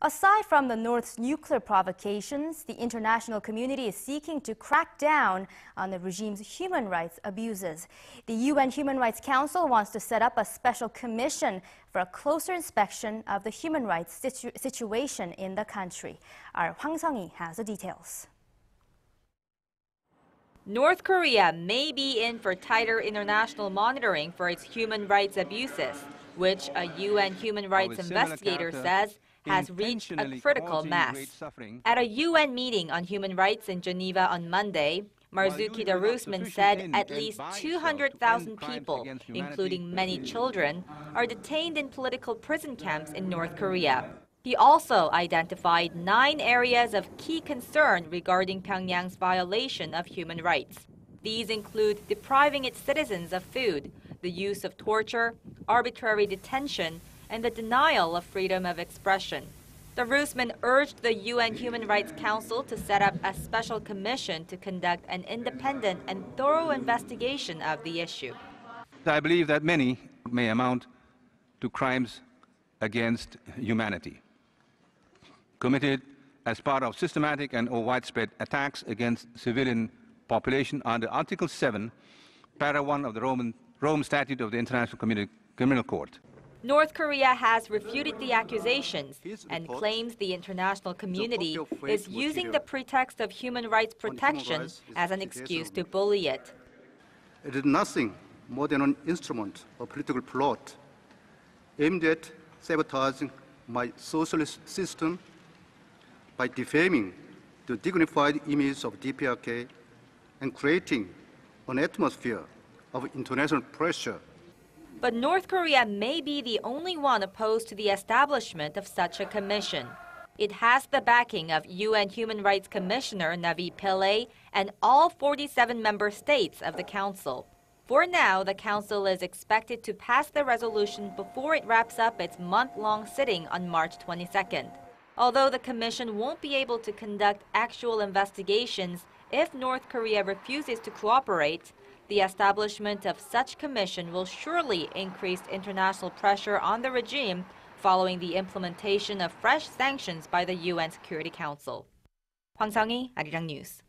Aside from the North's nuclear provocations, the international community is seeking to crack down on the regime's human rights abuses. The UN Human Rights Council wants to set up a special commission for a closer inspection of the human rights situation in the country. Our Hwang Sung-hee has the details. North Korea may be in for tighter international monitoring for its human rights abuses, which a UN human rights investigator says has reached a critical mass. At a UN meeting on human rights in Geneva on Monday, Marzuki Darusman said at least 200,000 people, including many children, are detained in political prison camps in North Korea. He also identified 9 areas of key concern regarding Pyongyang's violation of human rights. These include depriving its citizens of food, the use of torture, arbitrary detention, and the denial of freedom of expression. Darusman urged the UN Human Rights Council to set up a special commission to conduct an independent and thorough investigation of the issue. I believe that many may amount to crimes against humanity, committed as part of systematic and or widespread attacks against civilian population under Article 7, Para 1 of the Rome Statute of the International Criminal Court. North Korea has refuted the accusations and claims the international community is using the pretext of human rights protection as an excuse to bully it. It is nothing more than an instrument of political plot aimed at sabotaging my socialist system by defaming the dignified image of DPRK and creating an atmosphere of international pressure. But North Korea may be the only one opposed to the establishment of such a commission. It has the backing of UN Human Rights Commissioner Navi Pillay and all 47 member states of the Council. For now, the Council is expected to pass the resolution before it wraps up its month-long sitting on March 22nd. Although the Commission won't be able to conduct actual investigations if North Korea refuses to cooperate, the establishment of such commission will surely increase international pressure on the regime following the implementation of fresh sanctions by the UN Security Council. Hwang Sung-hee, Arirang News.